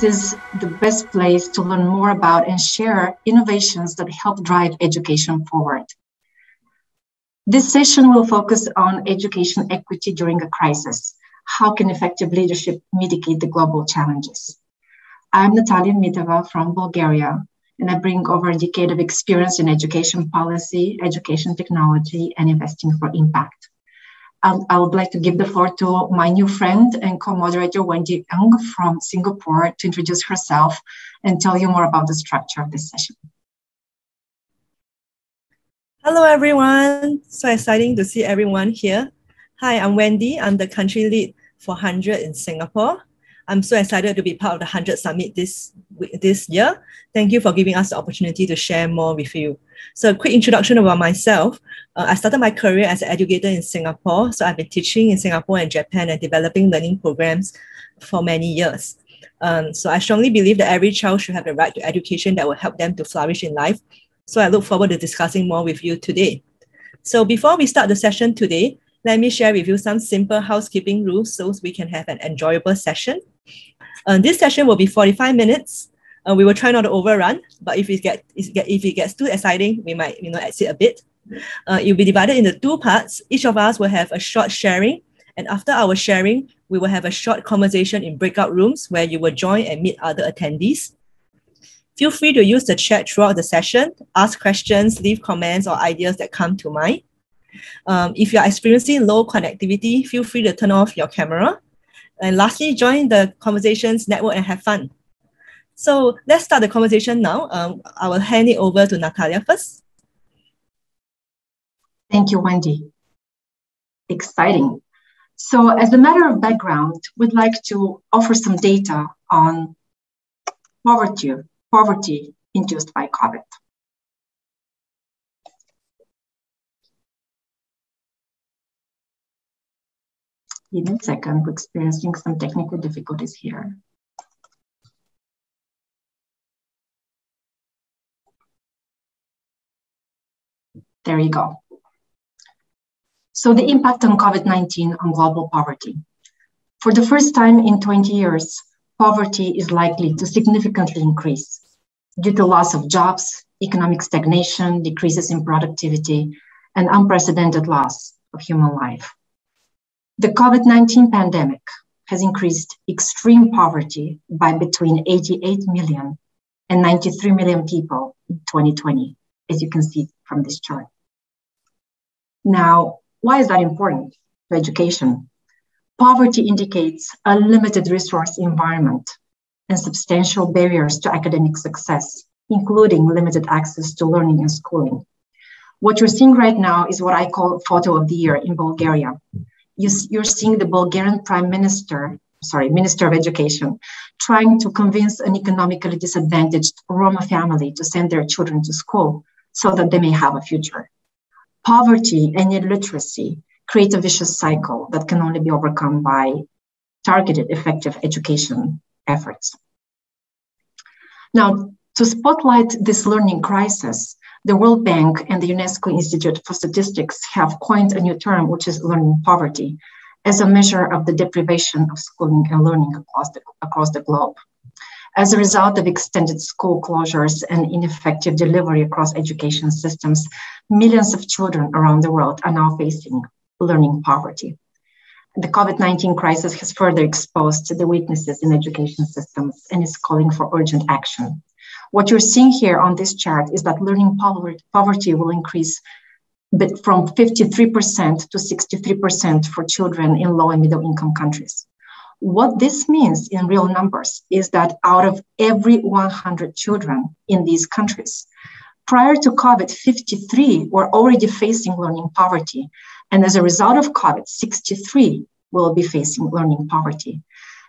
this is the best place to learn more about and share innovations that help drive education forward. This session will focus on education equity during a crisis. How can effective leadership mitigate the global challenges? I'm Natalia Miteva from Bulgaria, and I bring over a decade of experience in education policy, education technology, and investing for impact. I would like to give the floor to my new friend and co-moderator, Wendy Ng from Singapore, to introduce herself and tell you more about the structure of this session. Hello, everyone. So exciting to see everyone here. Hi, I'm Wendy. I'm the country lead for HundrED in Singapore. I'm so excited to be part of the HundrED Summit this year. Thank you for giving us the opportunity to share more with you. So a quick introduction about myself. I started my career as an educator in Singapore. So I've been teaching in Singapore and Japan and developing learning programs for many years. So I strongly believe that every child should have the right to education that will help them to flourish in life. So I look forward to discussing more with you today. So before we start the session today, let me share with you some simple housekeeping rules so we can have an enjoyable session. This session will be 45 minutes. We will try not to overrun, but if it gets too exciting, we might exit a bit. It will be divided into two parts. Each of us will have a short sharing, and after our sharing, we will have a short conversation in breakout rooms where you will join and meet other attendees. Feel free to use the chat throughout the session, ask questions, leave comments or ideas that come to mind. If you are experiencing low connectivity, feel free to turn off your camera. And lastly, join the conversations, network and have fun. So let's start the conversation now. I will hand it over to Natalia first. Thank you, Wendy. Exciting. So as a matter of background, we'd like to offer some data on poverty induced by COVID. In a second, we're experiencing some technical difficulties here. There you go. So the impact on COVID-19 on global poverty. For the first time in 20 years, poverty is likely to significantly increase due to loss of jobs, economic stagnation, decreases in productivity, and unprecedented loss of human life. The COVID-19 pandemic has increased extreme poverty by between 88 million and 93 million people in 2020, as you can see from this chart. Now, why is that important to education? Poverty indicates a limited resource environment and substantial barriers to academic success, including limited access to learning and schooling. What you're seeing right now is what I call photo of the year in Bulgaria. You're seeing the Bulgarian Minister of Education, trying to convince an economically disadvantaged Roma family to send their children to school so that they may have a future. Poverty and illiteracy create a vicious cycle that can only be overcome by targeted, effective education efforts. Now, to spotlight this learning crisis, the World Bank and the UNESCO Institute for Statistics have coined a new term, which is learning poverty, as a measure of the deprivation of schooling and learning across the globe. As a result of extended school closures and ineffective delivery across education systems, millions of children around the world are now facing learning poverty. The COVID-19 crisis has further exposed the weaknesses in education systems and is calling for urgent action. What you're seeing here on this chart is that learning poverty will increase from 53% to 63% for children in low and middle income countries. What this means in real numbers is that out of every 100 children in these countries, prior to COVID, 53 were already facing learning poverty. And as a result of COVID, 63 will be facing learning poverty.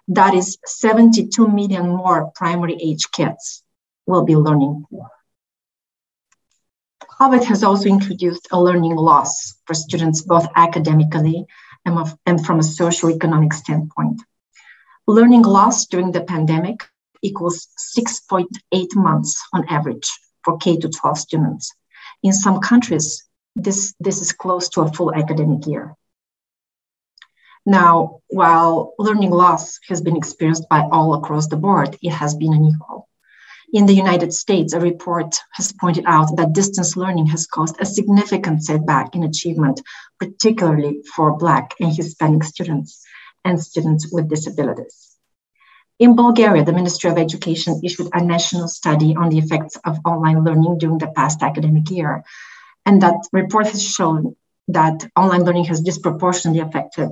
That is 72 million more primary age kids will be learning poor. COVID has also introduced a learning loss for students, both academically and from a socioeconomic standpoint. Learning loss during the pandemic equals 6.8 months on average for K-12 students. In some countries, this is close to a full academic year. Now, while learning loss has been experienced by all across the board, it has been unequal. In the United States, a report has pointed out that distance learning has caused a significant setback in achievement, particularly for Black and Hispanic students and students with disabilities. In Bulgaria, the Ministry of Education issued a national study on the effects of online learning during the past academic year. And that report has shown that online learning has disproportionately affected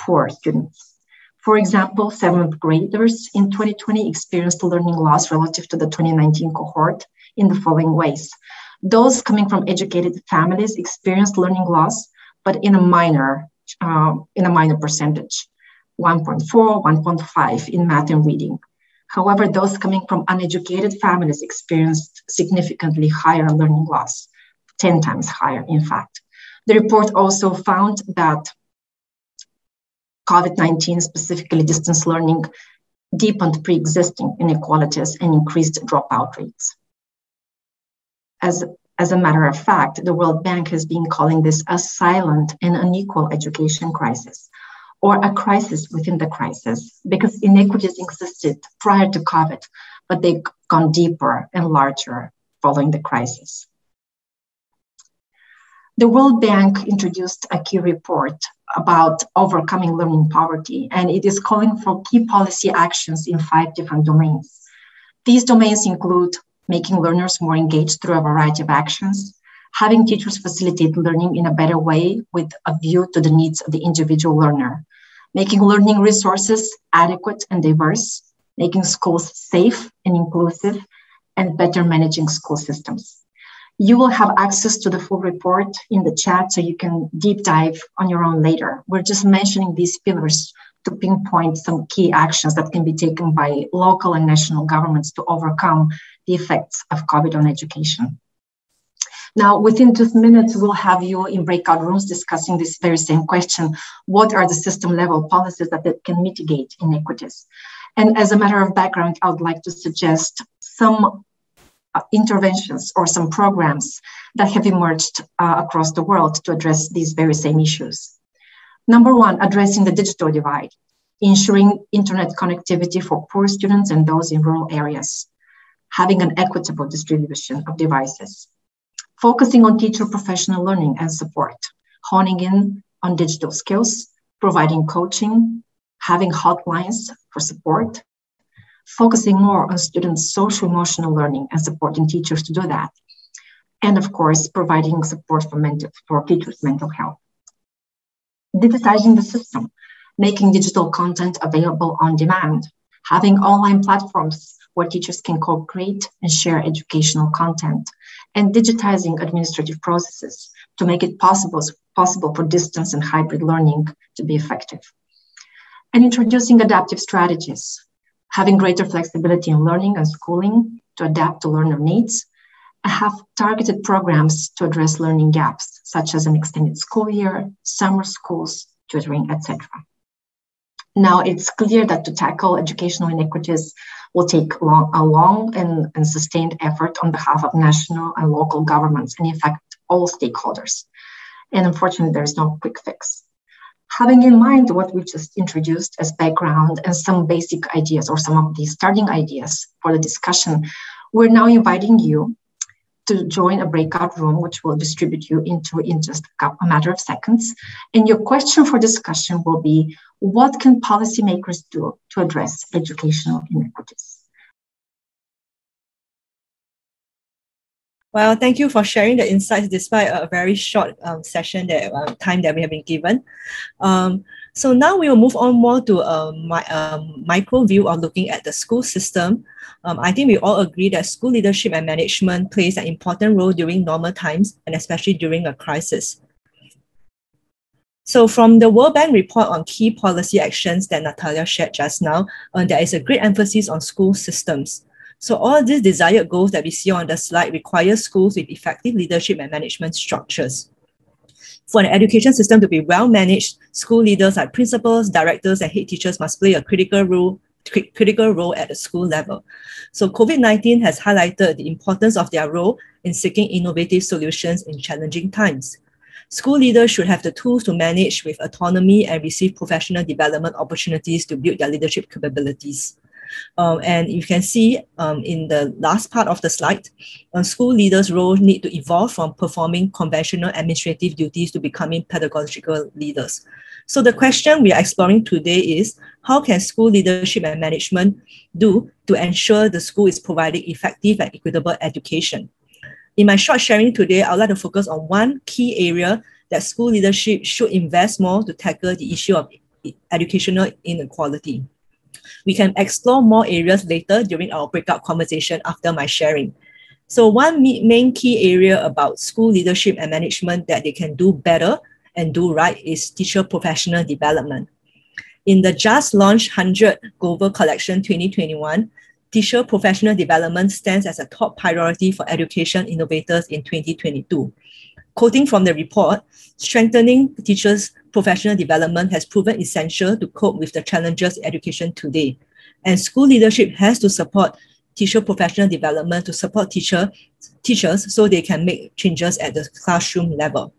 poor students. For example, seventh graders in 2020 experienced learning loss relative to the 2019 cohort in the following ways. Those coming from educated families experienced learning loss, but in a minor percentage, 1.4, 1.5 in math and reading. However, those coming from uneducated families experienced significantly higher learning loss, 10 times higher, in fact. The report also found that COVID-19, specifically distance learning, deepened pre-existing inequalities and increased dropout rates. As a matter of fact, the World Bank has been calling this a silent and unequal education crisis, or a crisis within the crisis, because inequities existed prior to COVID, but they've gone deeper and larger following the crisis. The World Bank introduced a key report about overcoming learning poverty, and it is calling for key policy actions in 5 different domains. These domains include making learners more engaged through a variety of actions, having teachers facilitate learning in a better way with a view to the needs of the individual learner, making learning resources adequate and diverse, making schools safe and inclusive, and better managing school systems. You will have access to the full report in the chat, so you can deep dive on your own later. We're just mentioning these pillars to pinpoint some key actions that can be taken by local and national governments to overcome the effects of COVID on education. Now, within just minutes, we'll have you in breakout rooms discussing this very same question. What are the system level policies that can mitigate inequities? And as a matter of background, I would like to suggest some interventions or some programs that have emerged across the world to address these very same issues. Number one, addressing the digital divide, ensuring internet connectivity for poor students and those in rural areas, having an equitable distribution of devices, focusing on teacher professional learning and support, honing in on digital skills, providing coaching, having hotlines for support, focusing more on students' social-emotional learning and supporting teachers to do that. And of course, providing support for teachers' mental health. Digitizing the system, making digital content available on demand, having online platforms where teachers can co-create and share educational content, and digitizing administrative processes to make it possible for distance and hybrid learning to be effective. And introducing adaptive strategies, having greater flexibility in learning and schooling to adapt to learner needs, and have targeted programs to address learning gaps, such as an extended school year, summer schools, tutoring, etc. Now, it's clear that to tackle educational inequities will take a long and sustained effort on behalf of national and local governments, and in fact, all stakeholders. And unfortunately, there is no quick fix. Having in mind what we just introduced as background and some basic ideas or some of the starting ideas for the discussion, we're now inviting you to join a breakout room, which we'll distribute you into in just a matter of seconds. And your question for discussion will be, what can policymakers do to address educational inequities? Well, thank you for sharing the insights despite a very short session, time that we have been given. So now we will move on more to a micro view of looking at the school system. I think we all agree that school leadership and management plays an important role during normal times and especially during a crisis. So from the World Bank report on key policy actions that Natalia shared just now, there is a great emphasis on school systems. So all these desired goals that we see on the slide require schools with effective leadership and management structures. For an education system to be well managed, school leaders like principals, directors, and head teachers must play a critical role at the school level. So COVID-19 has highlighted the importance of their role in seeking innovative solutions in challenging times. School leaders should have the tools to manage with autonomy and receive professional development opportunities to build their leadership capabilities. And you can see in the last part of the slide, school leaders' roles need to evolve from performing conventional administrative duties to becoming pedagogical leaders. So the question we are exploring today is, how can school leadership and management do to ensure the school is providing effective and equitable education? In my short sharing today, I would like to focus on one key area that school leadership should invest more to tackle the issue of educational inequality. We can explore more areas later during our breakout conversation after my sharing. So one main key area about school leadership and management that they can do better and do right is teacher professional development. In the just launched HundrED Global Collection 2021, teacher professional development stands as a top priority for education innovators in 2022. Quoting from the report, strengthening teachers' professional development has proven essential to cope with the challenges in education today. And school leadership has to support teacher professional development to support teachers so they can make changes at the classroom level.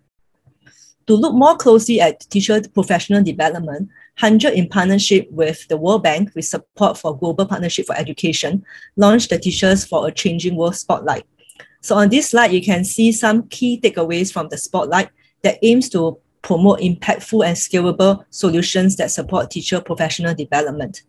To look more closely at teacher professional development, HundrED, in partnership with the World Bank with support for Global Partnership for Education, launched the Teachers for a Changing World Spotlight. So on this slide, you can see some key takeaways from the spotlight that aims to promote impactful and scalable solutions that support teacher professional development.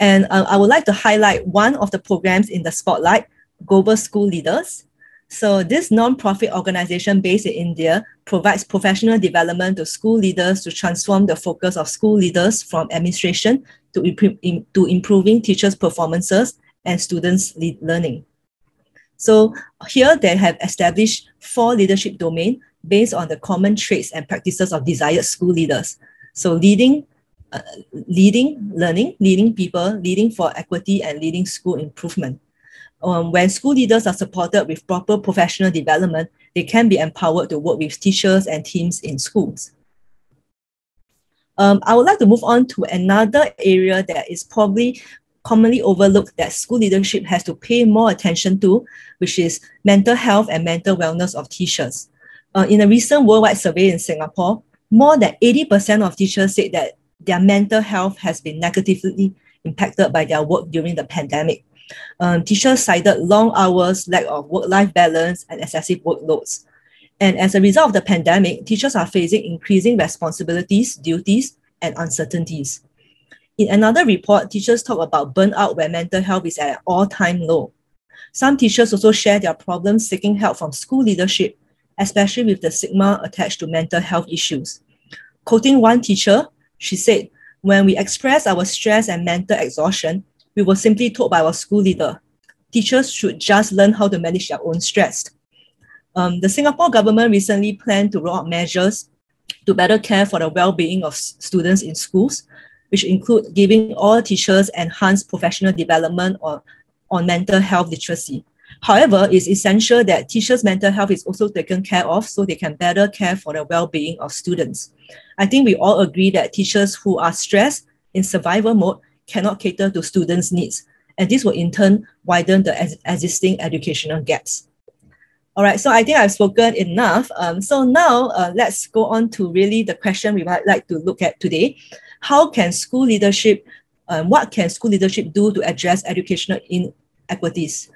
And I would like to highlight one of the programs in the spotlight, Global School Leaders. So this nonprofit organization based in India provides professional development to school leaders to transform the focus of school leaders from administration to improving teachers' performances and students' learning. So here they have established 4 leadership domains based on the common traits and practices of desired school leaders. So leading learning, leading people, leading for equity, and leading school improvement. When school leaders are supported with proper professional development, they can be empowered to work with teachers and teams in schools. I would like to move on to another area that is probably commonly overlooked that school leadership has to pay more attention to, which is mental health and mental wellness of teachers. In a recent worldwide survey in Singapore, more than 80% of teachers said that their mental health has been negatively impacted by their work during the pandemic. Teachers cited long hours, lack of work-life balance, and excessive workloads. And as a result of the pandemic, teachers are facing increasing responsibilities, duties, and uncertainties. In another report, teachers talk about burnout where mental health is at an all-time low. Some teachers also share their problems seeking help from school leadership, especially with the stigma attached to mental health issues. Quoting one teacher, she said, "When we express our stress and mental exhaustion, we were simply told by our school leader, teachers should just learn how to manage their own stress." The Singapore government recently planned to roll out measures to better care for the well-being of students in schools, which include giving all teachers enhanced professional development on mental health literacy. However, it's essential that teachers' mental health is also taken care of so they can better care for the well-being of students. I think we all agree that teachers who are stressed in survival mode cannot cater to students' needs. And this will in turn widen the existing educational gaps. All right, so I think I've spoken enough. So now let's go on to really the question we might like to look at today. How can school leadership, what can school leadership do to address educational inequities?